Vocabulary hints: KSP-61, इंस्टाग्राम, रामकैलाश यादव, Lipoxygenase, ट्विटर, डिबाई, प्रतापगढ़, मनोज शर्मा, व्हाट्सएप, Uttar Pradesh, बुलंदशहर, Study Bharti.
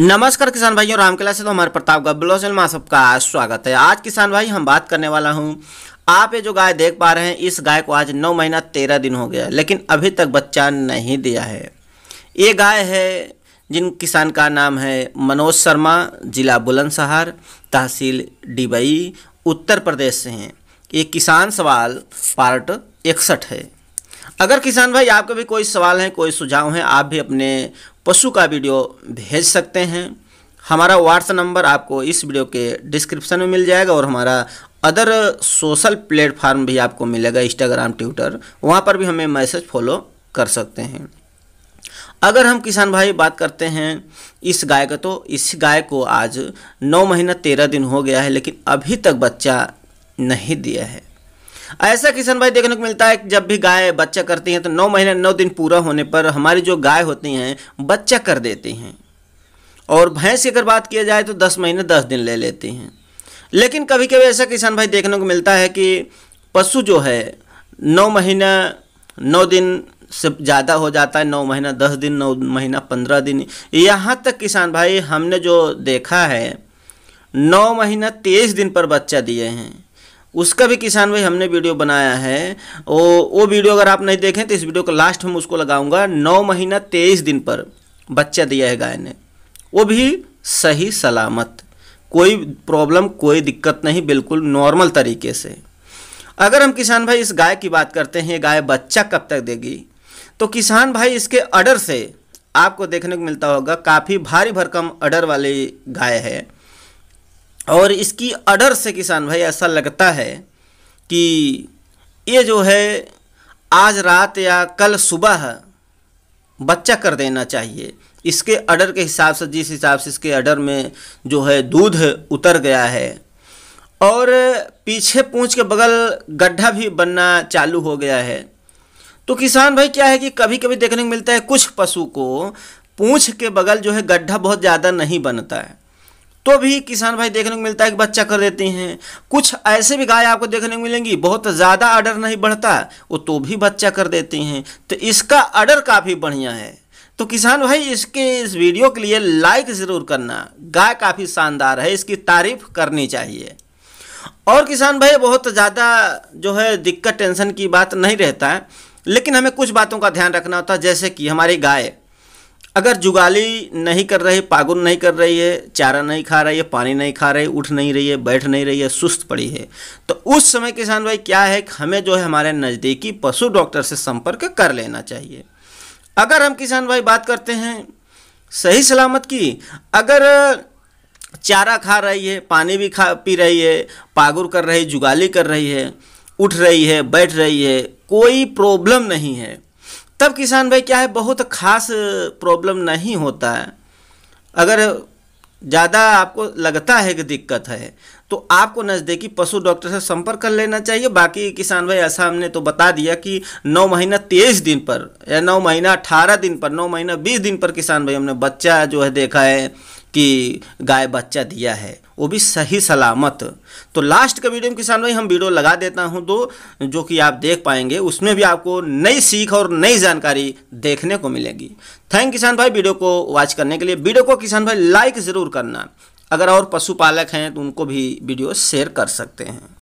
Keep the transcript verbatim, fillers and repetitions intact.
नमस्कार किसान भाइयों, रामकैलाश यादव हमारे प्रतापगढ़ ब्लॉग में आप सबका स्वागत है। आज किसान भाई हम बात करने वाला हूं, आप ये जो गाय देख पा रहे हैं इस गाय को आज नौ महीना तेरह दिन हो गया है लेकिन अभी तक बच्चा नहीं दिया है। ये गाय है जिन किसान का नाम है मनोज शर्मा, जिला बुलंदशहर, तहसील डिबाई, उत्तर प्रदेश से हैं। ये किसान सवाल पार्ट इकसठ है। अगर किसान भाई आपके भी कोई सवाल हैं, कोई सुझाव हैं, आप भी अपने पशु का वीडियो भेज सकते हैं। हमारा व्हाट्सएप नंबर आपको इस वीडियो के डिस्क्रिप्शन में मिल जाएगा और हमारा अदर सोशल प्लेटफार्म भी आपको मिलेगा, इंस्टाग्राम, ट्विटर, वहाँ पर भी हमें मैसेज फॉलो कर सकते हैं। अगर हम किसान भाई बात करते हैं इस गाय का, तो इस गाय को आज नौ महीना तेरह दिन हो गया है लेकिन अभी तक बच्चा नहीं दिया है। ऐसा किसान भाई देखने को मिलता है कि जब भी गाय बच्चा करती हैं तो नौ महीने नौ दिन पूरा होने पर हमारी जो गाय होती हैं बच्चा कर देती हैं, और भैंस की अगर बात किया जाए तो दस महीने दस दिन ले लेती हैं। लेकिन कभी कभी ऐसा किसान भाई देखने को मिलता है कि पशु जो है नौ महीना नौ दिन से ज़्यादा हो जाता है, नौ महीना दस दिन, नौ महीना पंद्रह दिन, यहाँ तक किसान भाई हमने जो देखा है नौ महीना तेईस दिन पर बच्चा दिए हैं। उसका भी किसान भाई हमने वीडियो बनाया है, वो वो वीडियो अगर आप नहीं देखें तो इस वीडियो को लास्ट में उसको लगाऊंगा। नौ महीना तेईस दिन पर बच्चा दिया है गाय ने, वो भी सही सलामत, कोई प्रॉब्लम कोई दिक्कत नहीं, बिल्कुल नॉर्मल तरीके से। अगर हम किसान भाई इस गाय की बात करते हैं, गाय बच्चा कब तक देगी, तो किसान भाई इसके अडर से आपको देखने को मिलता होगा काफ़ी भारी भरकम अडर वाली गाय है, और इसकी अडर से किसान भाई ऐसा लगता है कि ये जो है आज रात या कल सुबह बच्चा कर देना चाहिए। इसके अडर के हिसाब से, जिस हिसाब से इसके अडर में जो है दूध उतर गया है और पीछे पूंछ के बगल गड्ढा भी बनना चालू हो गया है, तो किसान भाई क्या है कि कभी कभी देखने को मिलता है कुछ पशु को पूंछ के बगल जो है गड्ढा बहुत ज़्यादा नहीं बनता है तो भी किसान भाई देखने को मिलता है कि बच्चा कर देते हैं। कुछ ऐसे भी गाय आपको देखने को मिलेंगी बहुत ज़्यादा अडर नहीं बढ़ता वो तो भी बच्चा कर देती हैं, तो इसका अडर काफ़ी बढ़िया है। तो किसान भाई इसके इस वीडियो के लिए लाइक ज़रूर करना, गाय काफ़ी शानदार है, इसकी तारीफ करनी चाहिए। और किसान भाई बहुत ज़्यादा जो है दिक्कत टेंशन की बात नहीं रहता है, लेकिन हमें कुछ बातों का ध्यान रखना होता है, जैसे कि हमारी गाय अगर जुगाली नहीं कर रही, पागुन नहीं कर रही है, चारा नहीं खा रही है, पानी नहीं खा रही, उठ नहीं रही है, बैठ नहीं रही है, सुस्त पड़ी है, तो उस समय किसान भाई क्या है कि हमें जो है हमारे नज़दीकी पशु डॉक्टर से संपर्क कर लेना चाहिए। अगर हम किसान भाई बात करते हैं सही सलामत की, अगर चारा खा रही है, पानी भी खा पी रही है, पागुर कर रही है, जुगाली कर रही है, उठ रही है, बैठ रही है, कोई प्रॉब्लम नहीं है, तब किसान भाई क्या है बहुत खास प्रॉब्लम नहीं होता है। अगर ज़्यादा आपको लगता है कि दिक्कत है तो आपको नज़दीकी पशु डॉक्टर से संपर्क कर लेना चाहिए। बाकी किसान भाई ऐसा हमने तो बता दिया कि नौ महीना तेईस दिन पर या नौ महीना अठारह दिन पर, नौ महीना बीस दिन पर किसान भाई हमने बच्चा जो है देखा है कि गाय बच्चा दिया है, वो भी सही सलामत। तो लास्ट का वीडियो में किसान भाई हम वीडियो लगा देता हूं तो जो कि आप देख पाएंगे, उसमें भी आपको नई सीख और नई जानकारी देखने को मिलेगी। थैंक किसान भाई वीडियो को वॉच करने के लिए। वीडियो को किसान भाई लाइक ज़रूर करना, अगर और पशुपालक हैं तो उनको भी वीडियो शेयर कर सकते हैं।